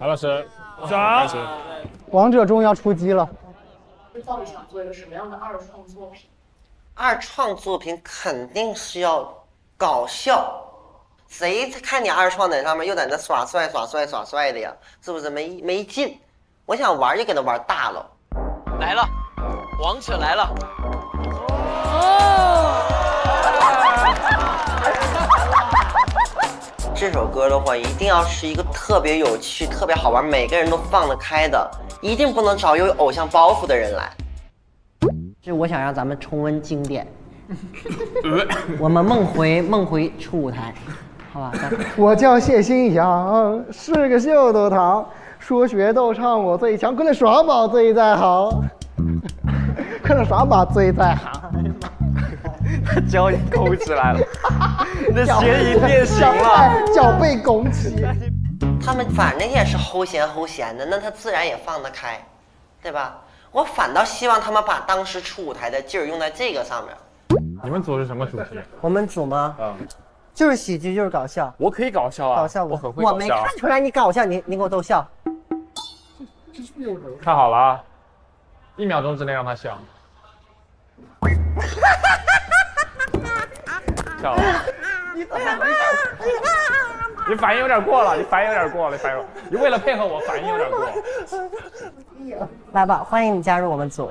韩老师，掌！王者终于要出击了。到底想做一个什么样的二创作品？二创作品肯定是要搞笑。 谁看你二创在上面又在那耍帅耍帅耍帅的呀？是不是没劲？我想玩就给他玩大了。来了，王者来了。哦。这首歌的话，一定要是一个特别有趣、特别好玩，每个人都放得开的，一定不能找有偶像包袱的人来。就我想让咱们重温经典，我们梦回初舞台。 好吧，我叫谢新阳，是个秀逗糖，说学逗唱我最强，快来耍宝最在行，快来耍宝最在行。他脚也拱起来了，你的谐音变形了，脚被拱起。他们反正也是齁闲的，那他自然也放得开，对吧？我反倒希望他们把当时初舞台的劲儿用在这个上面。你们组是什么主题？我们组吗？嗯。 就是喜剧，就是搞笑。我可以搞笑啊！搞笑，我很会搞笑。我没看出来你搞笑，你给我逗笑。看好了啊，1秒钟之内让他笑。笑了。你反应有点过了，你为了配合我，反应有点过。来吧，欢迎你加入我们组。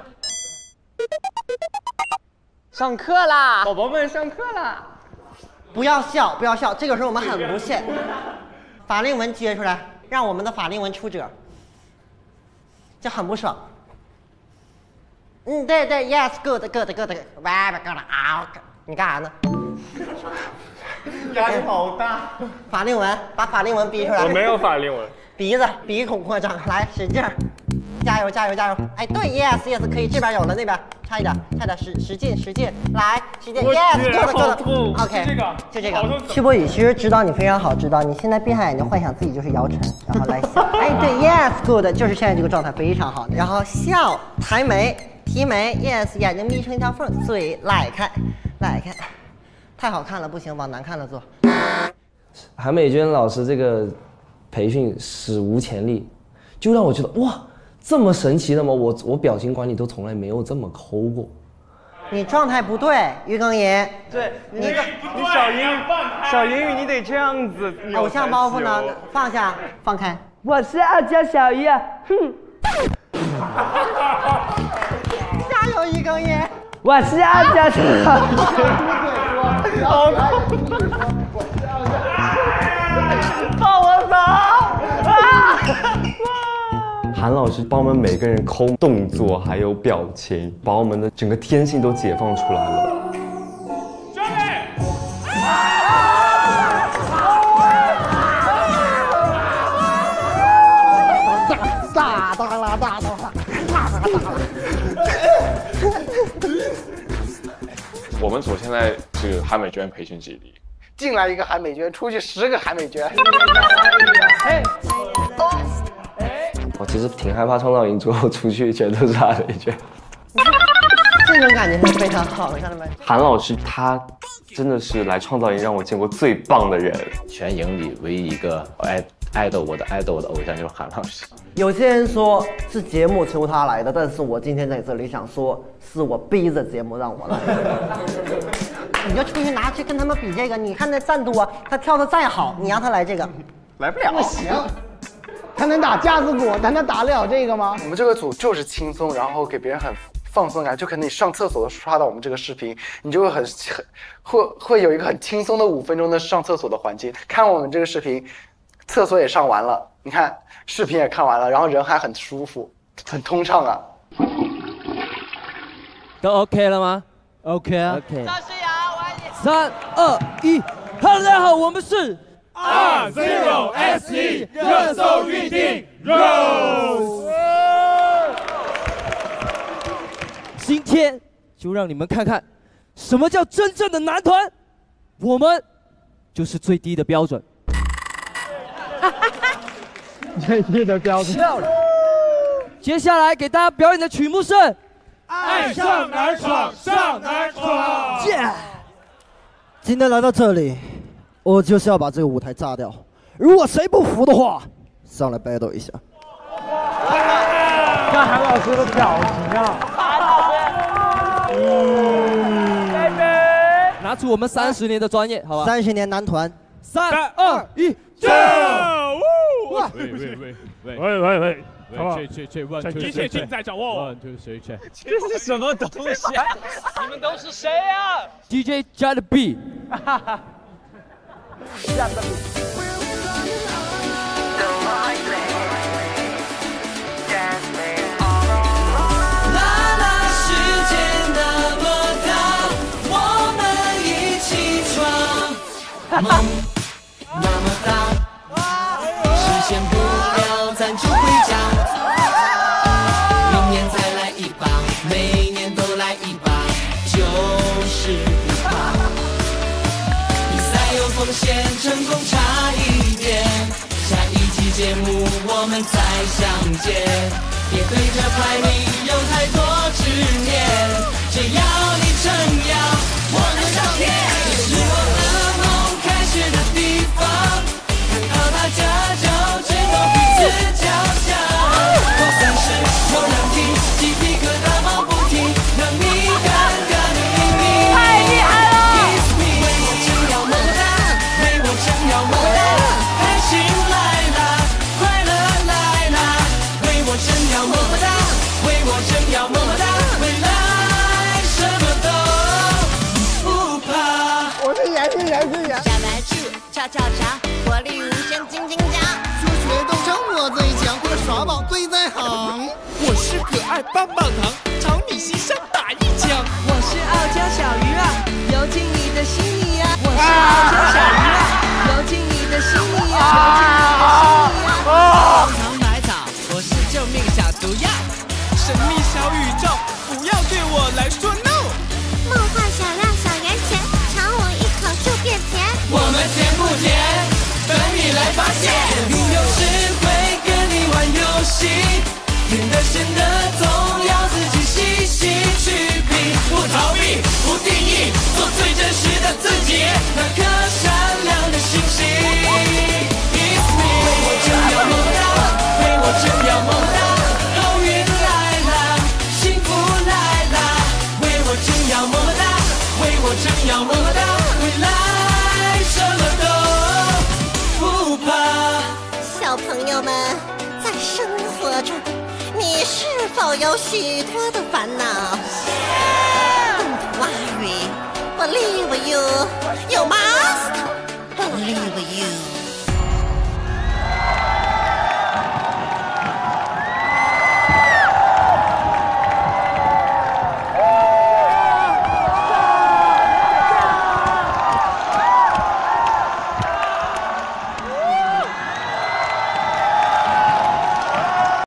上课啦，宝宝们上课啦！ 不要笑，不要笑！这个时候我们很不屑。法令纹撅出来，让我们的法令纹出褶，就很不爽。嗯，对对 ，yes， good， 你干啥呢？压力好大。法令纹，把法令纹逼出来。我没有法令纹。鼻子，鼻孔扩张，来，使劲儿，加油！哎，对 ，yes， 可以，这边有了，那边。 差一点，使劲，来，yes， OK， 就这个。曲博宇其实指导你非常好，指导你现在闭上眼睛幻想自己就是姚晨，然后来笑，哎，对 ，yes，good， 就是现在这个状态非常好。然后笑，抬眉，提眉 ，yes， 眼睛眯成一条缝，嘴来开，太好看了不行，往难看了做。韩美娟老师这个培训史无前例，就让我觉得哇。 这么神奇的吗？我表情管理都从来没有这么抠过。你状态不对，于耕寅。对，你小鱼，你得这样子。偶像包袱呢？放下，放开。我是傲娇小鱼，哼。加油，于耕寅。我是傲娇小鱼。好抠。放我走！啊！ 韩老师帮我们每个人抠动作，还有表情，把我们的整个天性都解放出来了。准备！我们组现在是韩美娟培训基地，进来一个韩美娟，出去10个韩美娟。哎。 我其实挺害怕创造营之后出去全都是他的一圈，这种感觉是非常好的，看到没？韩老师他真的是来创造营让我见过最棒的人，全营里唯一一个爱豆我的偶像就是韩老师。有些人说是节目求他来的，但是我今天在这里想说，是我逼着节目让我来的。你就出去拿去跟他们比这个，你看那战多，他跳的再好，你让他来这个，来不了，不行。 他能打架子鼓，但他打得了这个吗？我们这个组就是轻松，然后给别人很放松感，就可能你上厕所都刷到我们这个视频，你就会会有一个很轻松的5分钟的上厕所的环节。看我们这个视频，厕所也上完了，你看视频也看完了，然后人还很舒服，很通畅啊。都 OK 了吗 ？OK 啊。OK。赵诗雅，我爱你。3、2、1 ，Hello， 大家好，我们是。 R Zero SE 热搜预定 Rose， 今天就让你们看看什么叫真正的男团，我们就是最低的标准。最低的标准。漂亮。接下来给大家表演的曲目是《爱上哪爽上哪爽》。今天来到这里。 我就是要把这个舞台炸掉！如果谁不服的话，上来 battle 一下。看韩老师的表情啊！韩老师，拿出我们30年的专业，好吧？30年男团，3、2、1，走！喂！ 极限竞赛掌握。这是什么东西啊？你们都是谁啊 ？DJ Jet B。哈哈。Jet B。啦啦，时间那么短，我们一起闯。梦那么大，实现不了咱就回家。 成功差一点，下一期节目我们再相见。别对着排名有太多执念，只要你撑腰，我能上天。这是我的梦开始的地方，看到大家就知道彼此脚下。我三十，我能听，鸡皮疙瘩毛不停，让你感觉的秘密。太厉害了！ 叉叉叉，活力无限金金奖，数学都成我最强，我的耍宝最在行。我是可爱棒棒糖，朝你心上打一枪。我是傲娇小鱼儿、游进你的心里啊！我是傲娇小鱼儿、游进你的心里啊！荒唐海草，我是救命小毒药，神秘小宇宙，不要对我来说 no。梦幻小辣小圆拳，尝我一口就变甜。 我们甜不甜？等你来发现。你有时会跟你玩游戏，甜的咸的总要自己细细去品。不逃避，不定义，做最真实的自己，那颗闪亮的星星。It's me， 为我撑腰猛打，为我撑腰猛打，奥运来啦，幸福来啦，为我撑腰猛打，为我撑腰猛打，未来。 什么都不怕，小朋友们，在生活中，你是否有许多的烦恼？Don't worry， believe you， 有吗？